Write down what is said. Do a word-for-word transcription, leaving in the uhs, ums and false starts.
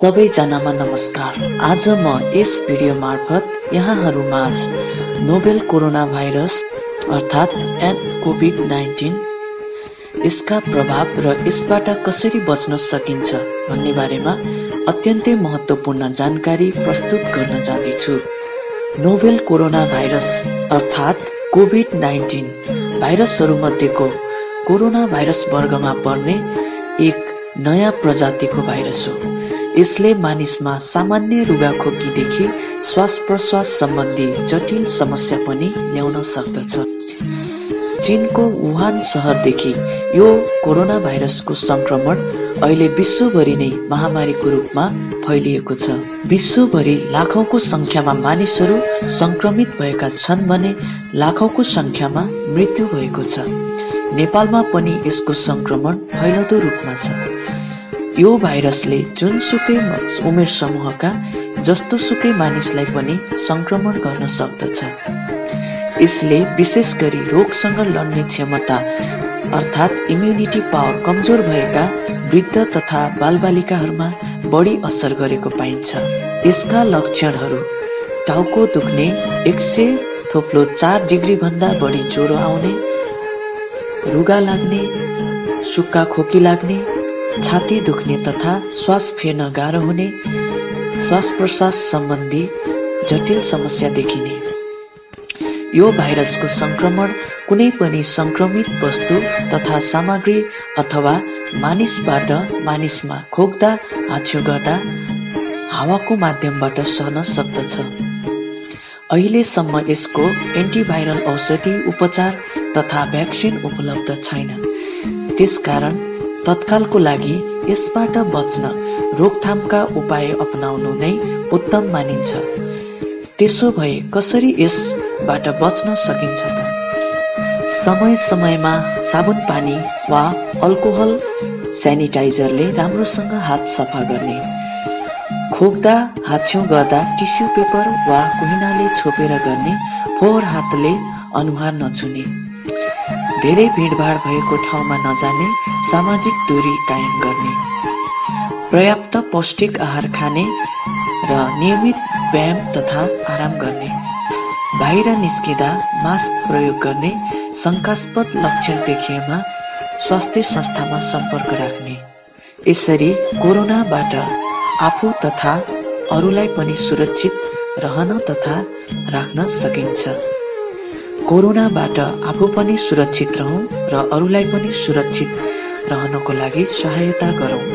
सबैजनामा नमस्कार। आज म यस भिडियो मार्फत यहाँहरूमाझ नोभेल कोरोना भाइरस अर्थात् कोभिड उन्नाइस यसका प्रभाव र यसबाट कसरी बच्न सकिन्छ भन्ने बारेमा अत्यन्तै महत्त्वपूर्ण जानकारी प्रस्तुत गर्न जाँदैछु। नोभेल कोरोना भाइरस अर्थात् कोभिड उन्नाइस भाइरसहरूमध्येको कोरोना भाइरस वर्गमा पर्ने एक नयाँ प्रजातिको भाइरस हो। यसले मानिसमा सामान्य रुगाखोकीदेखि श्वास प्रश्वास सम्बन्धी जटिल समस्या पनि ल्याउन सक्दछ। चीनको वुहान शहरदेखि यो कोरोना भाइरसको संक्रमण अहिले विश्वभरि नै महामारीको रूपमा फैलिएको छ। विश्वभरि लाखौंको संख्यामा मानिसहरू संक्रमित भएका छन् भने लाखौंको संख्यामा मृत्यु भएको छ। नेपालमा पनि यसको संक्रमण फैलाउँदो रूपमा छ। यो भाइरसले जुनसुकै उमेर समूहका जस्तोसुकै मानिसलाई पनि संक्रमण गर्न सक्दछ। यसले विशेष गरी रोगसँग लड्ने क्षमता अर्थात् इम्युनिटी पावर कमजोर भएका वृद्ध तथा बालबालिकाहरूमा बढी असर गरेको पाइन्छ। यसका लक्षणहरू टाउको दुख्ने, एक सय थोप्लो चार डिग्री भन्दा बढी ज्वरो आउने, रुगा लाग्ने, सुक्खा खोकी लाग्ने, छाती दुख्ने तथा श्वास फेर्न गाह्रो हुने, श्वास प्रश्वास सम्बन्धी जटिल समस्या देखिने। यो भाइरसको संक्रमण कुनै पनि संक्रमित वस्तु तथा सामग्री अथवा मानिसबाट मानिसमा खोक्दा, हाच्यो गर्दा, हावाको माध्यमबाट सर्न सक्दछ। अहिलेसम्म यसको एन्टिभाइरल औषधि, उपचार तथा भ्याक्सिन उपलब्ध छैन। त्यसकारण तत्कालको लागि यसबाट बच्न रोकथामका उपाय अपनाउनु नै उत्तम मानिन्छ। त्यसो भए कसरी यसबाट बच्न सकिन्छ त? समय समयमा साबुन पानी वा अल्कोहल सेनिटाइजरले राम्रोसँग हात सफा गर्ने, खोक्दा, हाच्छ्यौ गर्दा टिस्यु पेपर वा कुहिनाले छोपेर गर्ने, फोहोर हातले अनुहार नछुने, धेरै भीडभाड भएको ठाउँमा नजाने, सामाजिक दूरी कायम गर्ने, पर्याप्त पौष्टिक आहार खाने र नियमित व्यायाम तथा आराम गर्ने, बाहिर निस्किँदा मास्क प्रयोग गर्ने, शङ्कास्पद लक्षण देखिएमा स्वास्थ्य संस्थामा सम्पर्क राख्ने। यसरी कोरोनाबाट आफू तथा अरूलाई पनि सुरक्षित रहन तथा राख्न सकिन्छ। कोरोनाबाट आफू पनि सुरक्षित रहौँ र अरूलाई पनि सुरक्षित रहनको लागि सहायता गरौँ।